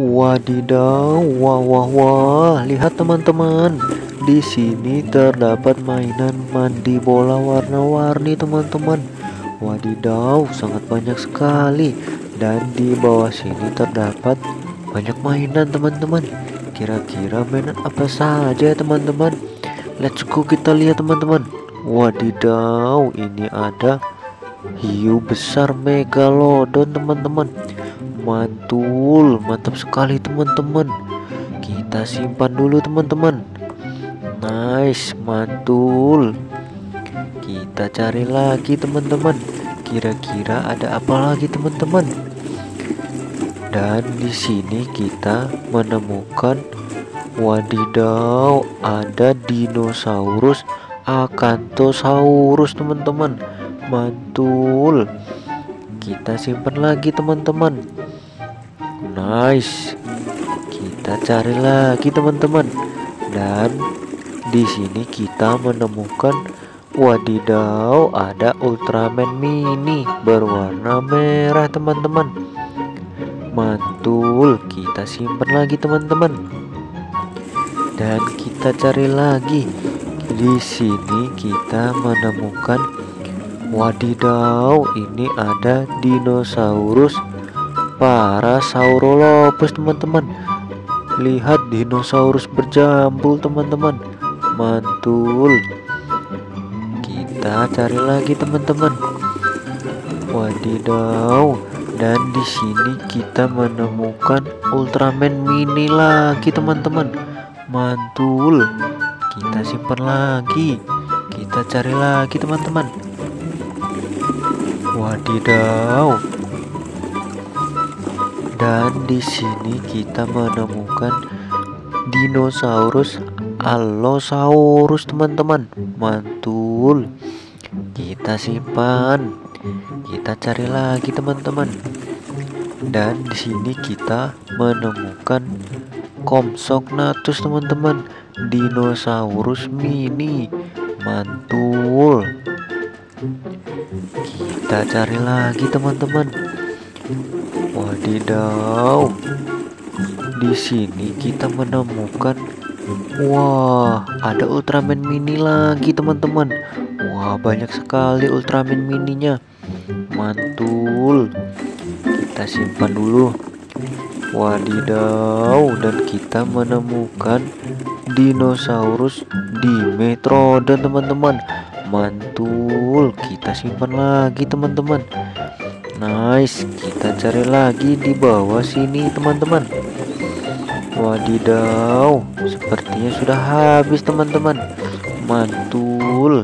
Wadidaw, wah wah wah, lihat teman-teman, di sini terdapat mainan mandi bola warna-warni teman-teman. Wadidaw, sangat banyak sekali, dan di bawah sini terdapat banyak mainan teman-teman. Kira-kira mainan apa saja ya teman-teman? Let's go, kita lihat teman-teman. Wadidaw, ini ada hiu besar megalodon teman-teman. Mantul, mantap sekali teman-teman. Kita simpan dulu teman-teman. Nice, mantul. Kita cari lagi teman-teman. Kira-kira ada apa lagi teman-teman? Dan di sini kita menemukan, wadidaw, ada dinosaurus Acanthosaurus teman-teman. Mantul. Kita simpan lagi teman-teman. Nice. Kita cari lagi teman-teman. Dan di sini kita menemukan, wadidaw, ada Ultraman mini berwarna merah teman-teman. Mantul. Kita simpan lagi teman-teman. Dan kita cari lagi. Di sini kita menemukan, wadidaw, ini ada dinosaurus Parasaurolopus teman-teman. Lihat, dinosaurus berjambul teman-teman. Mantul. Kita cari lagi teman-teman. Wadidaw, dan di sini kita menemukan Ultraman mini lagi teman-teman. Mantul. Kita simpan lagi. Kita cari lagi teman-teman. Wadidaw. Dan di sini kita menemukan dinosaurus allosaurus teman-teman. Mantul. Kita simpan. Kita cari lagi teman-teman. Dan di sini kita menemukan kompsognathus teman-teman, dinosaurus mini. Mantul. Kita cari lagi teman-teman. Wadidaw, di sini kita menemukan, wah, ada Ultraman mini lagi teman-teman. Wah, banyak sekali Ultraman mininya. Mantul. Kita simpan dulu. Wadidaw, dan kita menemukan dinosaurus Dimetrodon teman-teman. Mantul. Kita simpan lagi teman-teman. Nice. Kita cari lagi di bawah sini teman-teman. Wadidaw, sepertinya sudah habis teman-teman. Mantul.